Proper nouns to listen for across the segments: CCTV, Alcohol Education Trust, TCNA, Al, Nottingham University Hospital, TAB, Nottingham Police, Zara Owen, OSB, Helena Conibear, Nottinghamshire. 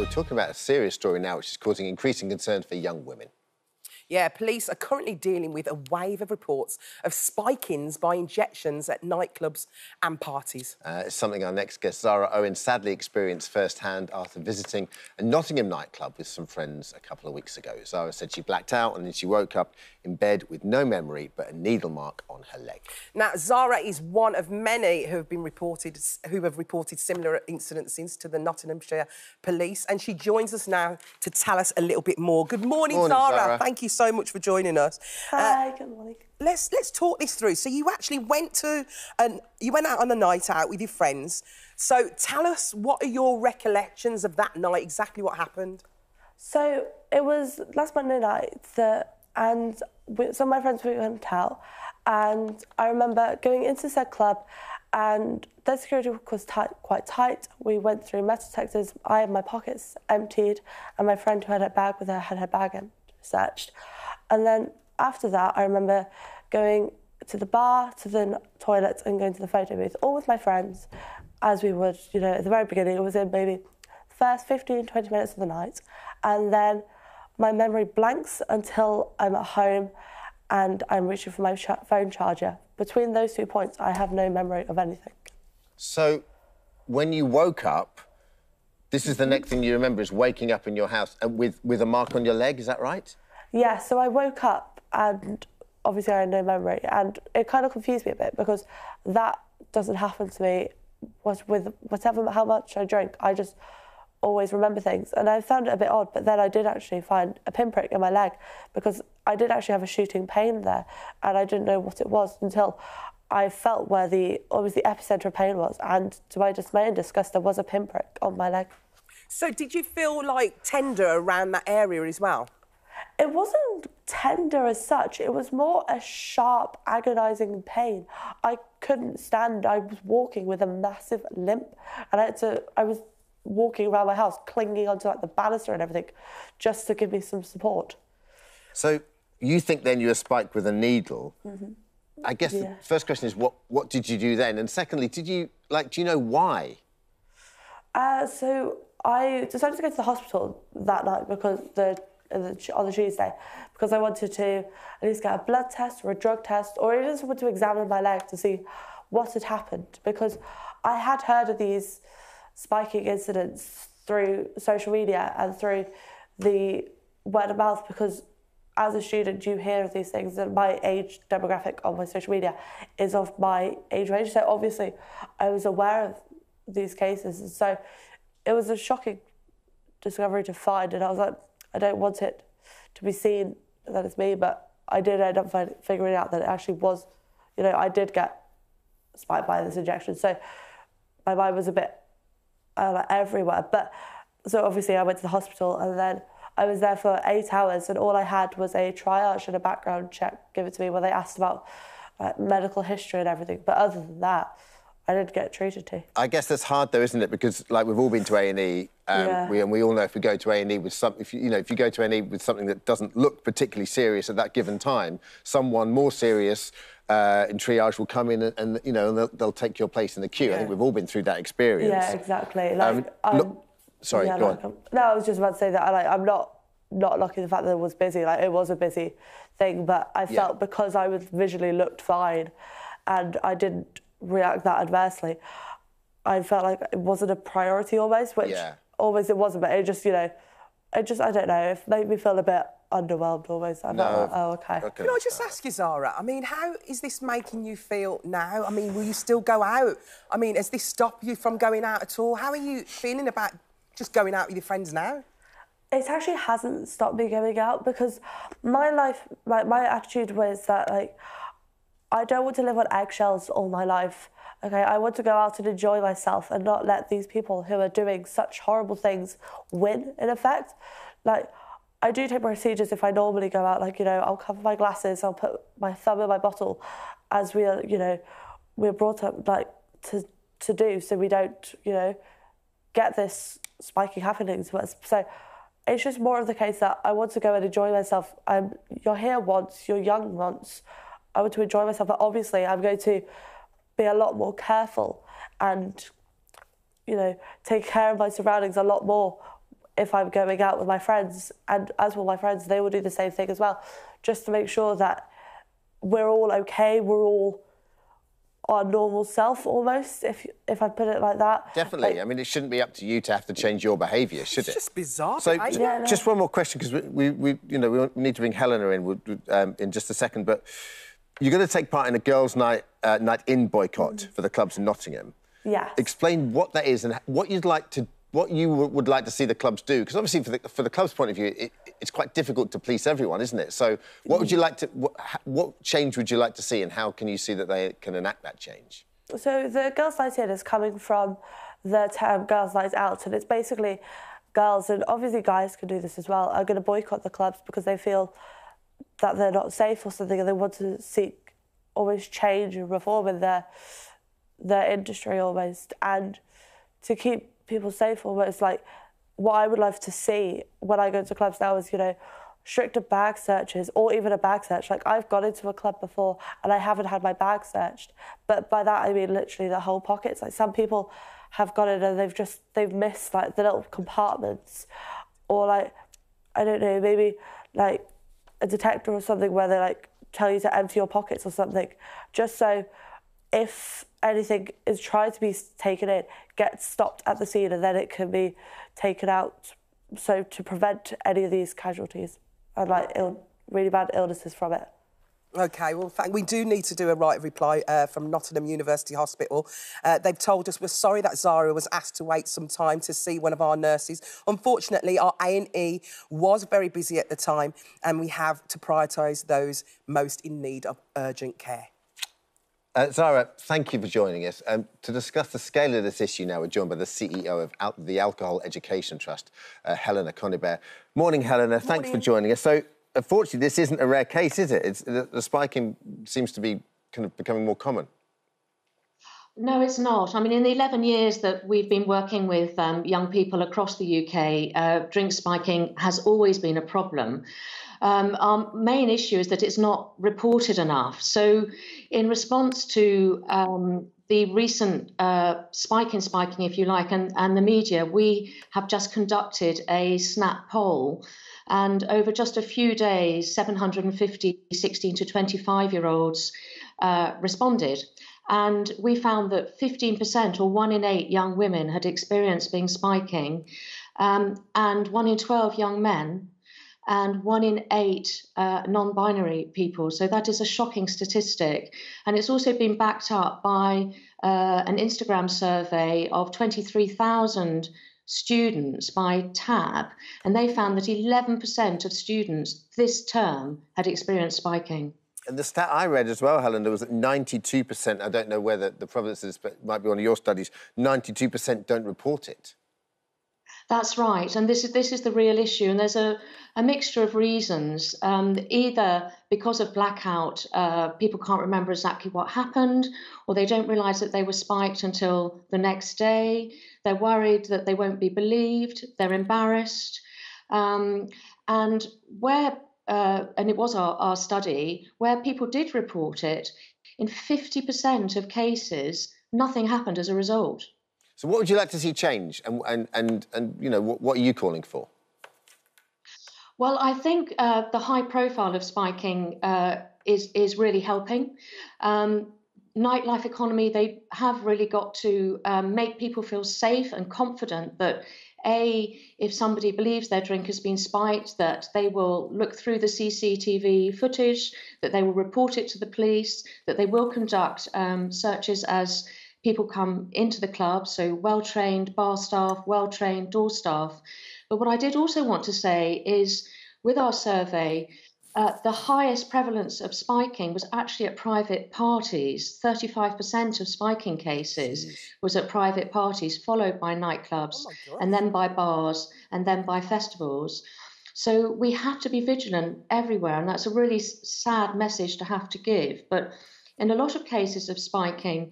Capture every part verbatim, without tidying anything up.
we're talking about a serious story now which is causing increasing concern for young women. Yeah, police are currently dealing with a wave of reports of spike-ins by injections at nightclubs and parties. Uh, it's something our next guest, Zara Owen, sadly experienced firsthand after visiting a Nottingham nightclub with some friends a couple of weeks ago. Zara said she blacked out and then she woke up in bed with no memory but a needle mark on her leg. Now, Zara is one of many who have been reported, who have reported similar incidences to the Nottinghamshire Police, and she joins us now to tell us a little bit more. Good morning, morning Zara. Zara. Thank you so so much for joining us. Hi, uh, good morning. Let's let's talk this through. So you actually went to an you went out on a night out with your friends. So tell us, what are your recollections of that night? Exactly what happened? So it was last Monday night, that, and we, some of my friends were in a hotel, and I remember going into said club, and their security was tight, quite tight. We went through metal detectors. I had my pockets emptied, and my friend who had her bag with her had her bag in. Searched. And then after that, I remember going to the bar, to the toilets, and going to the photo booth, all with my friends, as we would, you know, at the very beginning. It was in maybe the first fifteen, twenty minutes of the night. And then my memory blanks until I'm at home and I'm reaching for my ch phone charger. Between those two points, I have no memory of anything. So when you woke up, this is the next thing you remember, is waking up in your house with, with a mark on your leg, is that right? Yeah, so I woke up and obviously I had no memory, and it kind of confused me a bit because that doesn't happen to me with whatever, how much I drink. I just always remember things, and I found it a bit odd, but then I did actually find a pinprick in my leg because I did actually have a shooting pain there, and I didn't know what it was until I felt where the obviously the epicentre of pain was, and to my dismay and disgust, there was a pinprick on my leg. So did you feel, like, tender around that area as well? It wasn't tender as such. It was more a sharp, agonising pain. I couldn't stand. I was walking with a massive limp, and I had to... I was walking around my house, clinging onto, like, the banister and everything, just to give me some support. So you think, then, you were spiked with a needle. Mm-hmm. I guess yeah. The first question is, what, what did you do then? And secondly, did you, like, do you know why? Uh, so I decided to go to the hospital that night because the, the on the Tuesday, because I wanted to at least get a blood test or a drug test, or I just wanted to examine my leg to see what had happened, because I had heard of these spiking incidents through social media and through the word of mouth, because as a student, you hear of these things, and my age demographic on my social media is of my age range. So obviously, I was aware of these cases, and so it was a shocking discovery to find. And I was like, I don't want it to be seen that it's me, but I did end up find, figuring out that it actually was. You know, I did get spiked by this injection, so my mind was a bit uh, everywhere. But so obviously, I went to the hospital, and then I was there for eight hours, and all I had was a triage and a background check given to me where they asked about uh, medical history and everything. But other than that, I didn't get treated to. I guess that's hard, though, isn't it? Because, like, we've all been to A and E, um, yeah. we, and we all know if we go to A and E with something, if you, you know, if you go to A and E with something that doesn't look particularly serious at that given time, someone more serious uh, in triage will come in, and, and you know, and they'll, they'll take your place in the queue. Yeah. I think we've all been through that experience. Yeah, exactly. Like, um, look, Sorry, yeah, go like, on. No, I was just about to say that I, like, I'm not not lucky the fact that it was busy. Like, it was a busy thing, but I felt yeah. because I was visually looked fine and I didn't react that adversely, I felt like it wasn't a priority almost, which yeah. almost it wasn't, but it just, you know, it just, I don't know, it made me feel a bit underwhelmed almost. I'm no, not like, oh, OK. okay. Can I just ask you, Zara, I mean, how is this making you feel now? I mean, will you still go out? I mean, does this stop you from going out at all? How are you feeling about just going out with your friends now? It actually hasn't stopped me going out, because my life, my, my attitude was that, like, I don't want to live on eggshells all my life, OK? I want to go out and enjoy myself and not let these people who are doing such horrible things win, in effect. Like, I do take procedures if I normally go out, like, you know, I'll cover my glasses, I'll put my thumb in my bottle, as we are, you know, we're brought up, like, to, to do, so we don't, you know, get this spiky happening to us. So it's just more of the case that I want to go and enjoy myself. Um, you're here once, you're young once. I want to enjoy myself, but obviously I'm going to be a lot more careful and, you know, take care of my surroundings a lot more if I'm going out with my friends, and as will my friends, they will do the same thing as well, just to make sure that we're all okay, we're all our normal self almost, if if I put it like that. Definitely. Like, I mean, it shouldn't be up to you to have to change your behaviour, should it's it? It's just bizarre. So, I, yeah, just no. one more question, because we, we, we, you know, we need to bring Helena in um, in just a second, but you're going to take part in a girls' night uh, night in boycott mm-hmm. for the clubs in Nottingham. Yeah. Explain what that is and what you'd like to, what you would like to see the clubs do, because obviously, for the, for the club's point of view, it, it's quite difficult to police everyone, isn't it? So, what would you like to, what, what change would you like to see, and how can you see that they can enact that change? So, the Girls' Night In is coming from the term Girls' Night Out, and it's basically girls, and obviously guys can do this as well, are going to boycott the clubs because they feel that they're not safe or something, and they want to seek always change and reform in their their industry almost, and to keep people safe almost. Like, what I would love to see when I go to clubs now is, you know, stricter bag searches, or even a bag search. Like, I've gone into a club before and I haven't had my bag searched, but by that I mean literally the whole pockets. Like, some people have gone in and they've just, they've missed, like, the little compartments, or, like, I don't know, maybe, like, a detector or something where they, like, tell you to empty your pockets or something, just so if anything is tried to be taken in, gets stopped at the scene, and then it can be taken out, so to prevent any of these casualties and, like, Ill, really bad illnesses from it. OK, well, thank we do need to do a right of reply uh, from Nottingham University Hospital. Uh, they've told us we're sorry that Zara was asked to wait some time to see one of our nurses. Unfortunately, our A and E was very busy at the time, and we have to prioritise those most in need of urgent care. Uh, Zara, thank you for joining us. Um, to discuss the scale of this issue now, we're joined by the C E O of Al the Alcohol Education Trust, uh, Helena Conibear. Morning, Helena. Morning. Thanks for joining us. So, unfortunately, this isn't a rare case, is it? It's, the, the spiking seems to be kind of becoming more common. No, it's not. I mean, in the eleven years that we've been working with um, young people across the U K, uh, drink spiking has always been a problem. Um, our main issue is that it's not reported enough. So in response to um, the recent uh, spike in spiking, if you like, and, and the media, we have just conducted a snap poll. And over just a few days, seven hundred and fifty sixteen to twenty-five-year-olds uh, responded. And we found that fifteen percent, or one in eight young women, had experienced being spiking, um, and one in twelve young men, and one in eight uh, non-binary people. So that is a shocking statistic. And it's also been backed up by uh, an Instagram survey of twenty-three thousand students by T A B. And they found that eleven percent of students this term had experienced spiking. And the stat I read as well, Helena, was that ninety-two percent, I don't know whether the provenance is, but it might be one of your studies, ninety-two percent don't report it. That's right, and this is this is the real issue, and there's a, a mixture of reasons. Um, either because of blackout, uh, people can't remember exactly what happened, or they don't realise that they were spiked until the next day. They're worried that they won't be believed. They're embarrassed, um, and where uh, and it was our, our study where people did report it. In fifty percent of cases, nothing happened as a result. So what would you like to see change, and, and, and, and you know, what, what are you calling for? Well, I think uh, the high profile of spiking uh, is, is really helping. Um, nightlife economy, they have really got to um, make people feel safe and confident that, A, if somebody believes their drink has been spiked, that they will look through the C C T V footage, that they will report it to the police, that they will conduct um, searches as people come into the club, so well-trained bar staff, well-trained door staff. But what I did also want to say is, with our survey, uh, the highest prevalence of spiking was actually at private parties. thirty-five percent of spiking cases Jeez. was at private parties, followed by nightclubs, oh and then by bars, and then by festivals. So we have to be vigilant everywhere, and that's a really sad message to have to give. But in a lot of cases of spiking,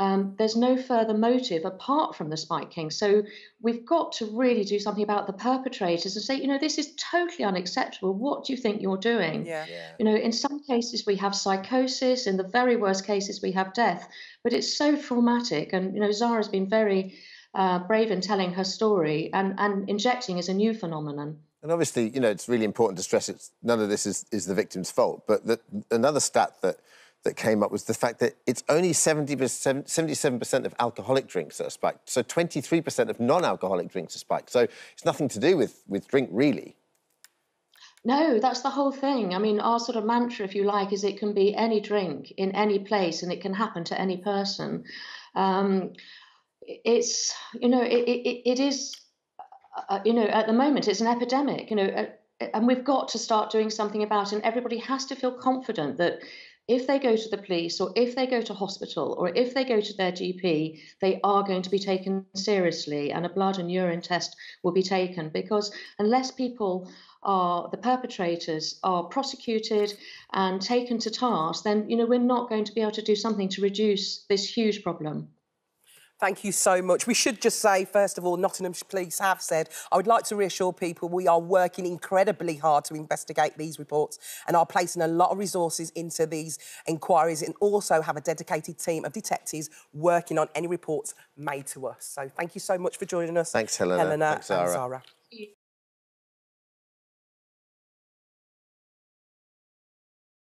Um, there's no further motive apart from the spiking. So we've got to really do something about the perpetrators and say, you know, this is totally unacceptable. What do you think you're doing? Yeah. Yeah. You know, in some cases we have psychosis. In the very worst cases we have death. But it's so traumatic. And, you know, Zara's been very uh, Braven telling her story, and, and injecting is a new phenomenon. And obviously, you know, it's really important to stress it's none of this is, is the victim's fault. But the, another stat that, that came up was the fact that it's only seventy-seven percent of alcoholic drinks that are spiked. So twenty-three percent of non-alcoholic drinks are spiked. So it's nothing to do with, with drink, really. No, that's the whole thing. I mean, our sort of mantra, if you like, is it can be any drink in any place and it can happen to any person. Um, it's, you know, it, it, it is... Uh, you know, at the moment, it's an epidemic, you know, uh, and we've got to start doing something about it. And everybody has to feel confident that if they go to the police or if they go to hospital or if they go to their G P, they are going to be taken seriously and a blood and urine test will be taken, because unless people are, the perpetrators are prosecuted and taken to task, then, you know, we're not going to be able to do something to reduce this huge problem. Thank you so much. We should just say, first of all, Nottingham Police have said, I would like to reassure people we are working incredibly hard to investigate these reports and are placing a lot of resources into these inquiries, and also have a dedicated team of detectives working on any reports made to us. So thank you so much for joining us. Thanks, Helena. Helena Thanks, Zara. And Zara.